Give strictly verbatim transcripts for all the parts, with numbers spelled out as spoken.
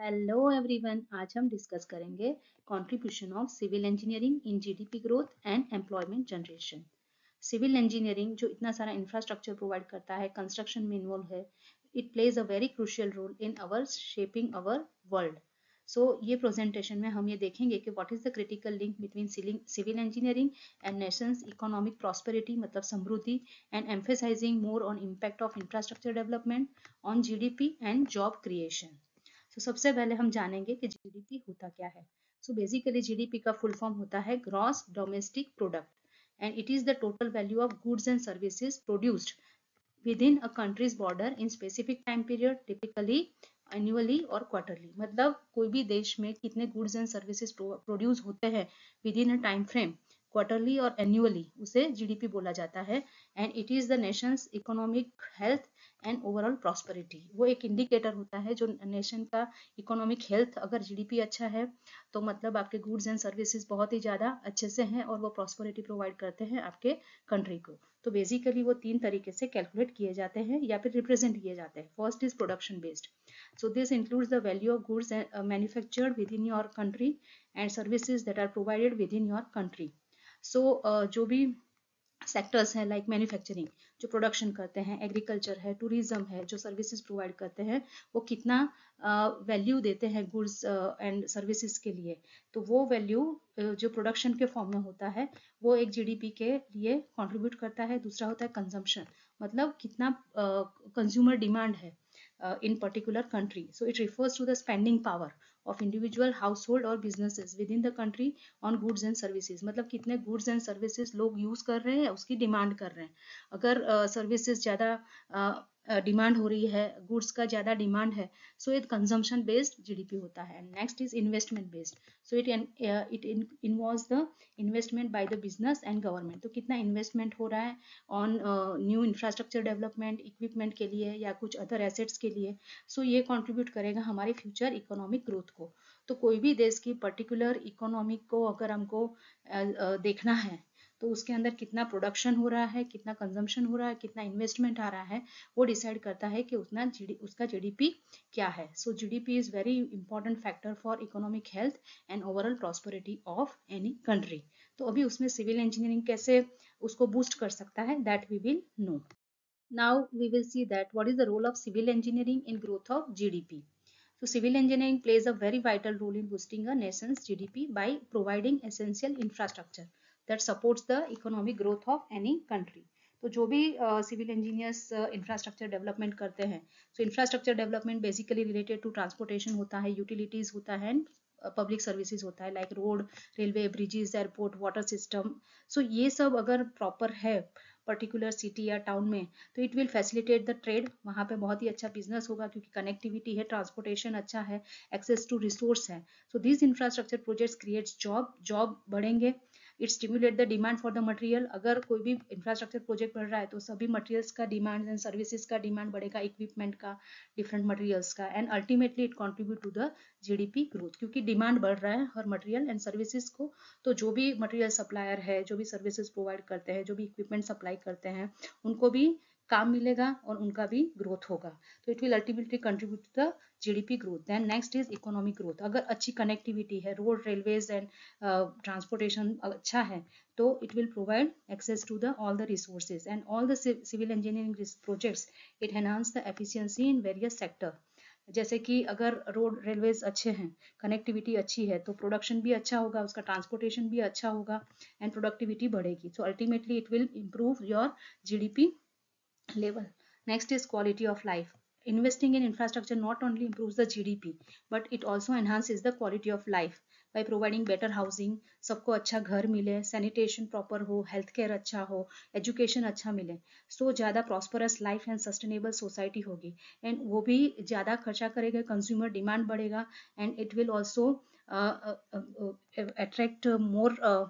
Hello everyone, आज हम discuss करेंगे contribution of civil engineering in GDP growth and employment generation. Civil engineering जो इतना सारा इंफ्रास्ट्रक्चर प्रोवाइड करता है, कंस्ट्रक्शन में इन्वॉल्व है, it plays a very crucial role in our shaping our world. So ये प्रेजेंटेशन में हम ये देखेंगे कि what is the critical link between civil engineering and nation's economic prosperity मतलब समृद्धि, and emphasizing more on impact of infrastructure development on GDP and job creation. तो so, सबसे पहले हम जानेंगे कि जीडीपी होता क्या है। सो बेसिकली जीडीपी का फुल फॉर्म होता है gross domestic product, and it is the total value of goods and services produced within a country's border in specific time period, typically annually और quarterly. मतलब कोई भी देश में कितने गुड्स एंड सर्विसेज प्रोड्यूस होते हैं within a time frame, quarterly और एनुअली, उसे जीडीपी बोला जाता है। And it is the nation's economic health and overall prosperity. वो एक इंडिकेटर होता है जो नेशन का इकोनॉमिक हेल्थ, अगर जीडीपी अच्छा है तो मतलब आपके गुड्स एंड सर्विसेज बहुत ही ज़्यादा अच्छे से हैं और वो प्रॉस्पेरिटी प्रोवाइड करते हैं आपके कंट्री को। तो बेसिकली वो तीन तरीके से कैलकुलेट किए जाते हैं या फिर रिप्रेजेंट किए जाते हैं। First is production based, so this includes the value of goods manufactured within your country and services that are provided within your country. So so, uh, जो भी सेक्टर्स हैं लाइक मैन्युफैक्चरिंग जो production करते हैं, agriculture है, tourism है, जो services provide करते हैं, वो कितना वैल्यू uh, देते हैं गुड्स एंड सर्विसेज के लिए। तो वो वैल्यू uh, जो प्रोडक्शन के फॉर्म में होता है वो एक जीडीपी के लिए कंट्रीब्यूट करता है। दूसरा होता है कंजम्पशन, मतलब कितना कंज्यूमर uh, डिमांड है in particular country. So it refers to the spending power of individual household और businesses within the country on goods and services, मतलब कितने गुड्स एंड सर्विसेज लोग यूज कर रहे हैं, उसकी डिमांड कर रहे हैं। अगर सर्विसेज uh, ज़्यादा डिमांड uh, हो रही है, गुड्स का ज़्यादा डिमांड है, so it consumption based GDP होता है। Next is investment based, so it it involves the investment by the business and government. तो कितना इन्वेस्टमेंट हो रहा है on new infrastructure development, equipment के लिए या कुछ अदर एसेट्स के लिए। सो so ये कॉन्ट्रीब्यूट करेगा हमारे फ्यूचर इकोनॉमिक ग्रोथ को। तो कोई भी देश की पर्टिकुलर इकोनॉमिक को अगर हमको uh, uh, देखना है तो उसके अंदर कितना प्रोडक्शन हो रहा है, कितना कंजम्पशन हो रहा है, कितना इन्वेस्टमेंट आ रहा है, वो डिसाइड करता है कि उतना जीडी उसका जीडीपी क्या है। So GDP is very important factor for economic health and overall prosperity of any country. तो अभी उसमें सिविल इंजीनियरिंग कैसे उसको बूस्ट कर सकता है, that we will know. Now we will see that what is the role of civil engineering in growth of GDP. So civil engineering plays a very vital role in boosting a nation's G D P by providing essential infrastructure that supports the economic growth of any country. तो जो भी civil engineers infrastructure development करते हैं, so infrastructure development basically related to transportation होता है, utilities होता है, public uh, services होता है like road, railway, bridges, airport, water system. So ये सब अगर प्रॉपर है पर्टिकुलर सिटी या टाउन में तो it will facilitate the trade, वहाँ पे बहुत ही अच्छा बिजनेस होगा क्योंकि कनेक्टिविटी है, ट्रांसपोर्टेशन अच्छा है, एक्सेस टू रिसोर्स है। So this infrastructure projects creates job, job बढ़ेंगे, it stimulate the demand for the material. अगर कोई भी इंफ्रास्ट्रक्चर प्रोजेक्ट बढ़ रहा है तो सभी मटेरियल्स का डिमांड एंड सर्विसेज का डिमांड बढ़ेगा, इक्विपमेंट का, डिफरेंट मटेरियल्स का, and ultimately it contribute to the GDP growth क्योंकि डिमांड बढ़ रहा है हर मटेरियल एंड सर्विसेज को। तो जो भी मटेरियल सप्लायर है, जो भी सर्विसेज प्रोवाइड करते हैं, जो भी इक्विपमेंट सप्लाई करते हैं, उनको भी काम मिलेगा और उनका भी ग्रोथ होगा। तो it will ultimately contribute to the GDP growth. Then next is economic growth. अगर अच्छी कनेक्टिविटी है, रोड, रेलवेज एंड ट्रांसपोर्टेशन अच्छा है तो it will provide access to the all the resources and all the civil engineering projects it enhance the efficiency in various sector. जैसे कि अगर road, railways अच्छे हैं, कनेक्टिविटी अच्छी है तो प्रोडक्शन भी अच्छा होगा, उसका ट्रांसपोर्टेशन भी अच्छा होगा एंड प्रोडक्टिविटी बढ़ेगी। So ultimately it will improve your GDP level. Next is quality of life. Investing in infrastructure not only improves the G D P but it also enhances the quality of life by providing better housing, सबको अच्छा घर मिले, sanitation proper हो, health care अच्छा हो, education अच्छा मिले, so ज़्यादा prosperous life and sustainable society होगी, and वो भी ज़्यादा खर्चा करेगा, consumer demand बढ़ेगा, and it will also uh, uh, uh, attract more uh,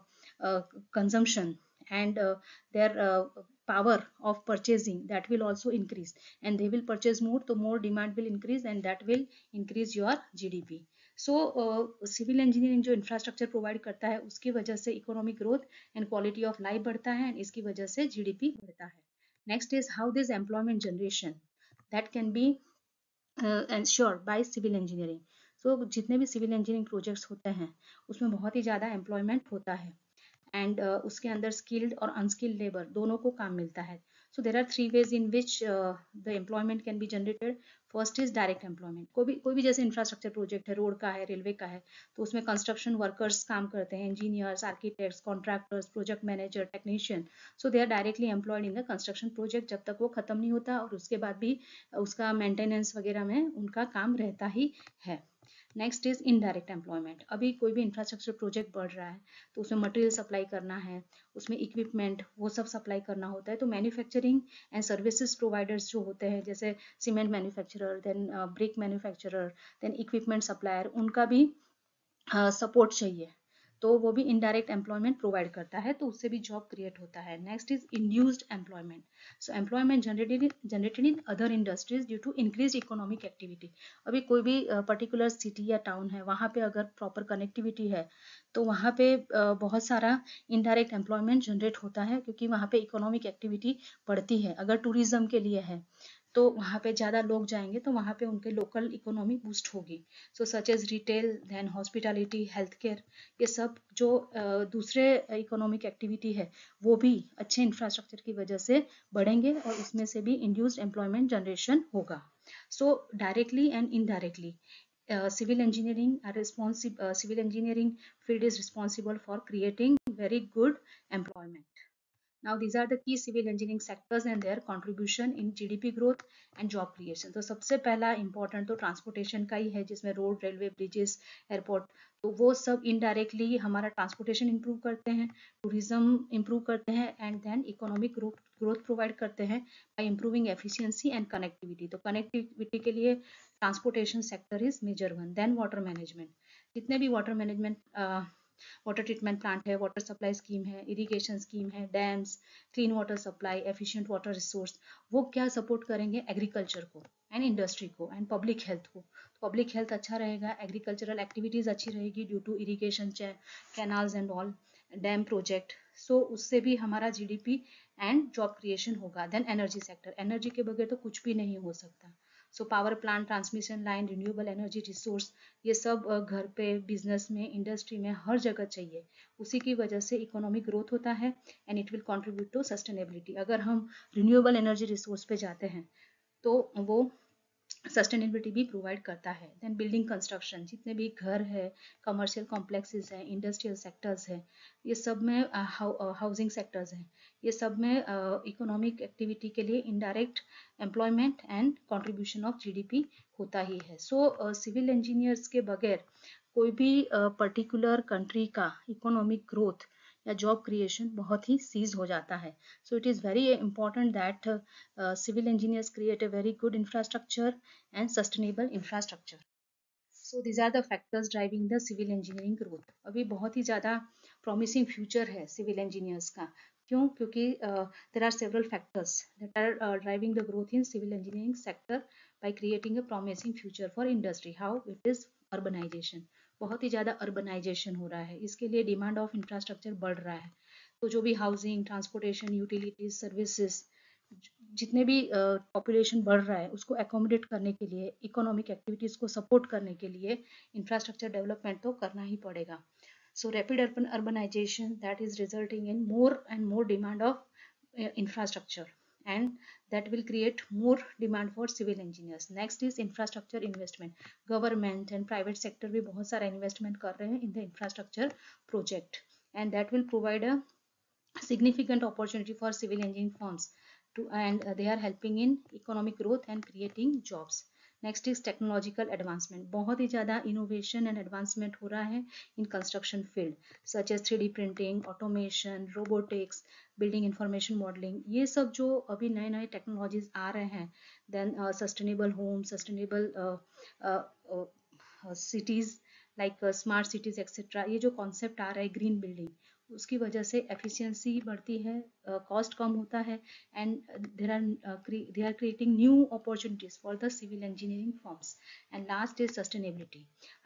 uh, consumption and uh, their uh, power of purchasing that will also increase, and they will purchase more, so more demand will increase and that will increase your G D P. So uh, civil engineering जो infrastructure provide करता है उसकी वजह से economic growth and quality of life बढ़ता है and इसकी वजह से G D P बढ़ता है. Next is how this employment generation that can be uh, ensured by civil engineering. So so, जितने भी सिविल इंजीनियरिंग प्रोजेक्ट्स होते हैं उसमें बहुत ही ज़्यादा एम्प्लॉयमेंट होता है एंड uh, उसके अंदर स्किल्ड और अनस्किल्ड लेबर दोनों को काम मिलता है. So there are three ways in which the employment can be generated. First is direct employment. कोई भी कोई भी जैसे इंफ्रास्ट्रक्चर प्रोजेक्ट है, रोड का है, रेलवे का है, तो उसमें कंस्ट्रक्शन वर्कर्स काम करते हैं, engineers, architects, contractors, project manager, technician. So they are directly employed in the construction project जब तक वो खत्म नहीं होता, और उसके बाद भी उसका मेंटेनेंस वगैरह में उनका काम रहता ही है. Next is indirect employment. अभी कोई भी इंफ्रास्ट्रक्चर प्रोजेक्ट बढ़ रहा है तो उसमें मटेरियल सप्लाई करना है, उसमें इक्विपमेंट वो सब सप्लाई करना होता है. तो मैन्युफैक्चरिंग एंड सर्विसेज प्रोवाइडर्स जो होते हैं, जैसे cement manufacturer, then brick manufacturer, then equipment supplier, उनका भी सपोर्ट uh, चाहिए. तो वो भी इनडायरेक्ट एम्प्लॉयमेंट प्रोवाइड करता है, तो उससे भी जॉब क्रिएट होता है. Next is induced employment. So employment generated generated in other industries due to increase economic activity. अभी कोई भी पर्टिकुलर uh, सिटी या टाउन है, वहाँ पे अगर प्रॉपर कनेक्टिविटी है तो वहाँ पे uh, बहुत सारा इनडायरेक्ट एम्प्लॉयमेंट जनरेट होता है, क्योंकि वहाँ पे इकोनॉमिक एक्टिविटी बढ़ती है. अगर टूरिज्म के लिए है तो वहाँ पे ज़्यादा लोग जाएंगे, तो वहाँ पे उनके लोकल इकोनॉमी बूस्ट होगी. So such as retail, then hospitality, health care, ये सब जो दूसरे इकोनॉमिक एक्टिविटी है वो भी अच्छे इंफ्रास्ट्रक्चर की वजह से बढ़ेंगे, और उसमें से भी इंड्यूस्ड एम्प्लॉयमेंट जनरेशन होगा. So directly and indirectly civil engineering are responsible. Civil engineering field is responsible for creating very good employment. Now these are the key civil engineering sectors and their contribution in G D P growth and job creation. तो सबसे पहला important तो transportation का ही है, जिसमें road, railway, bridges, airport, तो वो सब indirectly हमारा transportation improve करते हैं, tourism improve करते हैं, and then economic growth growth provide करते हैं by improving efficiency and connectivity. तो connectivity के लिए transportation sector is major one. Then water management. जितने भी water management water treatment plant है, वाटर सप्लाई स्कीम है, इरिगेशन स्कीम है, dams, clean water supply, efficient water resource, वो क्या सपोर्ट करेंगे एग्रीकल्चर को एंड इंडस्ट्री को एंड पब्लिक हेल्थ को. तो पब्लिक हेल्थ अच्छा रहेगा, एग्रीकल्चरल एक्टिविटीज अच्छी रहेगी due to irrigation, canals and all, dam project. So उससे भी हमारा जीडीपी एंड जॉब क्रिएशन होगा. Then energy sector. एनर्जी के बगैर तो कुछ भी नहीं हो सकता. So power plant, transmission line, renewable energy resource, ये सब घर पे, बिजनेस में, इंडस्ट्री में, हर जगह चाहिए. उसी की वजह से इकोनॉमिक ग्रोथ होता है and it will contribute to sustainability. अगर हम रिन्यूएबल एनर्जी रिसोर्स पे जाते हैं तो वो सस्टेनेबिलिटी भी प्रोवाइड करता है. Then building construction. जितने भी घर है, कमर्शियल कॉम्प्लेक्सेस हैं, इंडस्ट्रियल सेक्टर्स हैं, ये सब में हाउसिंग सेक्टर्स हैं, ये सब में इकोनॉमिक एक्टिविटी के लिए indirect employment and contribution of GDP होता ही है. सो सिविल इंजीनियर्स के बगैर कोई भी पर्टिकुलर uh, कंट्री का इकोनॉमिक ग्रोथ या जॉब क्रिएशन बहुत ही सीज हो जाता है. So it is very important that civil engineers create a very good infrastructure and sustainable infrastructure. So these are the factors driving the civil engineering growth. अभी बहुत ही ज़्यादा प्रॉमिसिंग फ्यूचर है सिविल इंजीनियर्स का. क्यों? क्योंकि there are several factors that are driving the growth in civil engineering sector bye creating a promising future for industry. How? It is urbanization. बहुत ही ज़्यादा अर्बनाइजेशन हो रहा है, इसके लिए डिमांड ऑफ इंफ्रास्ट्रक्चर बढ़ रहा है. तो जो भी हाउसिंग, ट्रांसपोर्टेशन, यूटिलिटीज, सर्विसेज, जितने भी पॉपुलेशन uh, बढ़ रहा है उसको एकोमोडेट करने के लिए, इकोनॉमिक एक्टिविटीज़ को सपोर्ट करने के लिए इंफ्रास्ट्रक्चर डेवलपमेंट तो करना ही पड़ेगा. So rapid urbanization that is resulting in more and more demand of infrastructure and that will create more demand for civil engineers. Next is infrastructure investment. Government and private sector भी बहुत सारा investment कर रहे हैं in the infrastructure project, and that will provide a significant opportunity for civil engineering firms to, and they are helping in economic growth and creating jobs. Next is technological advancement. बहुत ही ज़्यादा innovation and advancement हो रहा है in construction field, such as three D printing, automation, robotics, building information modelling, ये सब जो अभी नए नए टेक्नोलॉजीज आ रहे हैं. Then sustainable home, sustainable cities like smart cities etcetera, ये जो कॉन्सेप्ट आ रहा है ग्रीन बिल्डिंग, उसकी वजह से एफिशिएंसी बढ़ती है, कॉस्ट uh, कम होता है, and there are they are creating new opportunities for the civil engineering firms. And last is sustainability.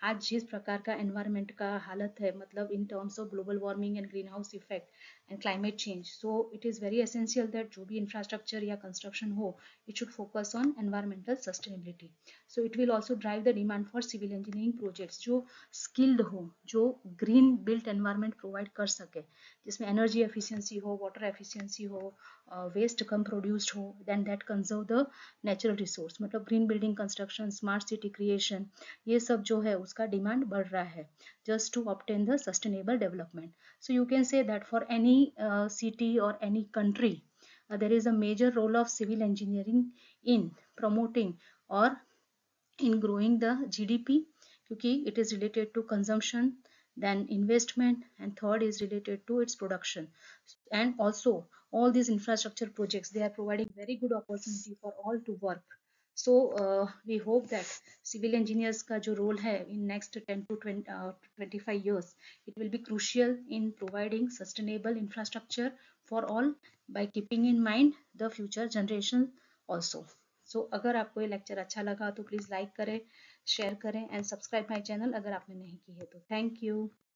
आज जिस प्रकार का एनवायरनमेंट का हालत है, मतलब in terms of global warming and greenhouse effect, and climate change. So it is very essential that जो भी infrastructure या construction हो, it should focus on environmental sustainability. So it will also drive the demand for civil engineering projects जो skilled हो, जो green built environment provide कर सके, जिसमें energy efficiency हो, water efficiency हो, waste कम produced हो, then that conserve the natural resource. मतलब green building construction, smart city creation, ये सब जो है उसका demand बढ़ रहा है, just to obtain the sustainable development. So you can say that for any uh, city or any country, uh, there is a major role of civil engineering in promoting or in growing the G D P, because it is related to consumption, then investment, and third is related to its production. And also, all these infrastructure projects, they are providing very good opportunity for all to work. So uh, we hope that civil engineers का जो role है in next ten to twenty-five years, it will be crucial in providing sustainable infrastructure for all by keeping in mind the future generation also. So अगर आपको ये lecture अच्छा लगा तो please like करें, share करें and subscribe my channel अगर आपने नहीं की है तो. Thank you.